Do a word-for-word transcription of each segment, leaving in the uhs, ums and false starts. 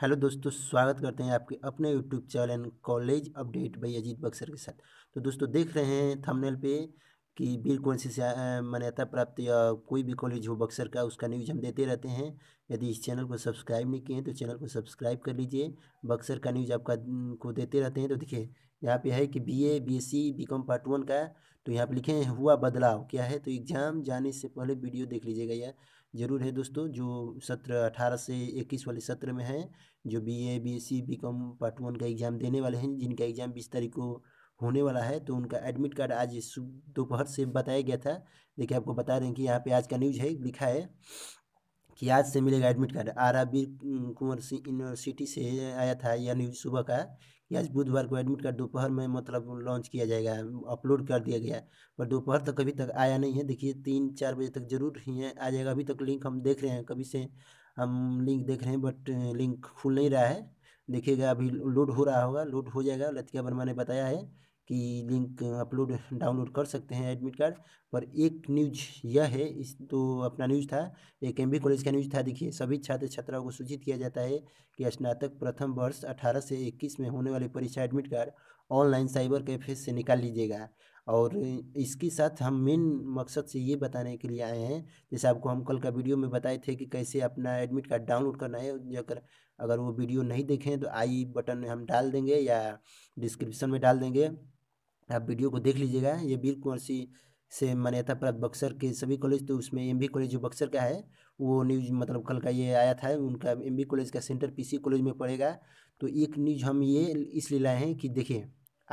Hello दोस्तों, स्वागत करते हैं आपके अपने YouTube channel college update by Ajit Buxar के साथ। तो दोस्तों देख रहे हैं थंबनेल पे कि वीर कुंवर सिंह मान्यता प्राप्त या कोई भी कॉलेज हो बक्सर का, उसका न्यूज़ हम देते रहते हैं। यदि इस चैनल को सब्सक्राइब नहीं किए हैं तो चैनल को सब्सक्राइब कर लीजिए। बक्सर का न्यूज़ आपका को देते रहते हैं। तो देखिए यहाँ पे है कि BA, BSc, BCom part one का, तो यहाँ पे लिखे हैं हुआ बदलाव क्या है। तो एग्ज़ाम जाने से पहले वीडियो देख लीजिएगा, यह जरूर है दोस्तों। जो सत्र अठारह से इक्कीस वाले सत्र में हैं, जो BA, BSc, BCom part one का एग्ज़ाम देने वाले हैं, जिनका एग्ज़ाम बीस तारीख को होने वाला है, तो उनका एडमिट कार्ड आज दोपहर से बताया गया था। देखिए आपको बता रहे हैं कि यहाँ पर आज का न्यूज़ है, लिखा है कि आज से मिलेगा admit card. Ara Veer Kunwar Singh university से आया था यह न्यूज़ सुबह का। आज बुधवार को एडमिट कार्ड दोपहर में मतलब लॉन्च किया जाएगा, अपलोड कर दिया गया, पर दोपहर तक अभी तक आया नहीं है। देखिए तीन चार बजे तक जरूर ही है आ जाएगा। अभी तक लिंक हम देख रहे हैं, कभी से हम लिंक देख रहे हैं बट लिंक खुल नहीं रहा है। देखिएगा अभी लोड हो रहा होगा, लोड हो जाएगा। लतिका वर्मा ने बताया है कि लिंक अपलोड डाउनलोड कर सकते हैं एडमिट कार्ड पर। एक न्यूज यह है, इस तो अपना न्यूज़ था, एक एमबी कॉलेज का न्यूज़ था। देखिए सभी छात्र छात्राओं को सूचित किया जाता है कि स्नातक प्रथम वर्ष अठारह से इक्कीस में होने वाली परीक्षा admit card online cyber cafe से निकाल लीजिएगा। और इसके साथ हम मेन मकसद से ये बताने के लिए आए हैं, जैसे आपको हम कल का वीडियो में बताए थे कि कैसे अपना एडमिट कार्ड डाउनलोड करना है। जाकर अगर वो वीडियो नहीं देखें तो आई बटन हम डाल देंगे या डिस्क्रिप्शन में डाल देंगे, आप वीडियो को देख लीजिएगा। ये वीर कुंवर सिंह से मान्यता प्राप्त बक्सर के सभी कॉलेज, तो उसमें एमबी कॉलेज जो बक्सर का है वो न्यूज़ मतलब कल का ये आया था। उनका एमबी कॉलेज का सेंटर पीसी कॉलेज में पड़ेगा। तो एक न्यूज़ हम ये इसलिए लाए हैं कि देखिए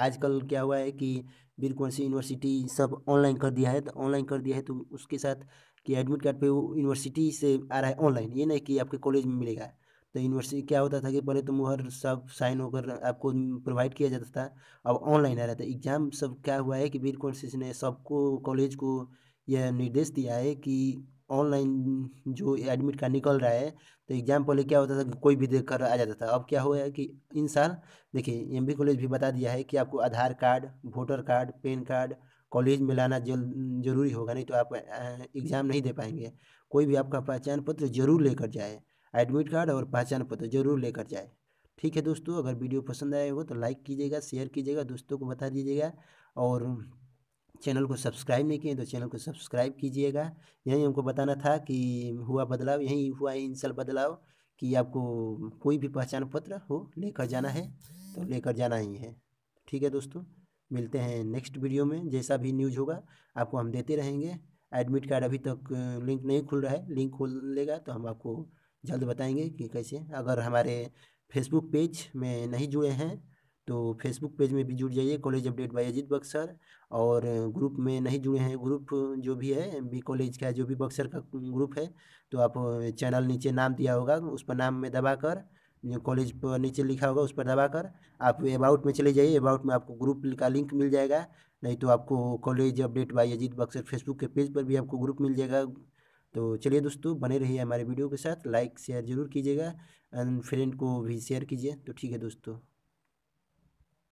आजकल क्या हुआ है कि वीर कुंवर सिंह यूनिवर्सिटी सब ऑनलाइन कर दिया है। तो ऑनलाइन कर दिया है तो उसके साथ कि एडमिट कार्ड पर वो यूनिवर्सिटी से आ रहा है ऑनलाइन, ये नहीं कि आपके कॉलेज में मिलेगा। तो यूनिवर्सिटी क्या होता था कि पहले तो मुहर सब साइन होकर आपको प्रोवाइड किया जाता था, अब ऑनलाइन आ रहा था एग्ज़ाम सब। क्या हुआ है कि वीर कुंवर सिंह ने सबको कॉलेज को यह निर्देश दिया है कि ऑनलाइन जो एडमिट कार्ड निकल रहा है, तो एग्ज़ाम पहले क्या होता था कि कोई भी देख कर आ जाता था। अब क्या हुआ है कि इन साल देखिए एमबी कॉलेज भी बता दिया है कि आपको Aadhaar card, voter card, PAN card college में लाना जरूरी होगा, नहीं तो आप एग्ज़ाम नहीं दे पाएंगे। कोई भी आपका पहचान पत्र जरूर लेकर जाए, एडमिट कार्ड और पहचान पत्र जरूर लेकर जाए। ठीक है दोस्तों, अगर वीडियो पसंद आए हो तो लाइक कीजिएगा, शेयर कीजिएगा, दोस्तों को बता दीजिएगा। और चैनल को सब्सक्राइब नहीं किए तो चैनल को सब्सक्राइब कीजिएगा। यही हमको बताना था कि हुआ बदलाव, यही हुआ है इंसल बदलाव कि आपको कोई भी पहचान पत्र हो लेकर जाना है तो लेकर जाना ही है। ठीक है दोस्तों, मिलते हैं नेक्स्ट वीडियो में। जैसा भी न्यूज़ होगा आपको हम देते रहेंगे। एडमिट कार्ड अभी तक लिंक नहीं खुल रहा है, लिंक खुलेगा तो हम आपको जल्द बताएंगे कि कैसे। अगर हमारे फेसबुक पेज में नहीं जुड़े हैं तो फेसबुक पेज में भी जुड़ जाइए, college update by Ajit Buxar. और ग्रुप में नहीं जुड़े हैं, ग्रुप जो भी है एमबी कॉलेज का, जो भी बक्सर का ग्रुप है, तो आप चैनल नीचे नाम दिया होगा उस पर नाम में दबा कर, कॉलेज पर नीचे लिखा होगा उस पर दबा कर आप अबाउट में चले जाइए। अबाउट में आपको ग्रुप का लिंक मिल जाएगा, नहीं तो आपको college update by Ajit Buxar Facebook के पेज पर भी आपको ग्रुप मिल जाएगा। तो चलिए दोस्तों, बने रहिए हमारे वीडियो के साथ, लाइक शेयर जरूर कीजिएगा एंड फ्रेंड को भी शेयर कीजिए। तो ठीक है दोस्तों।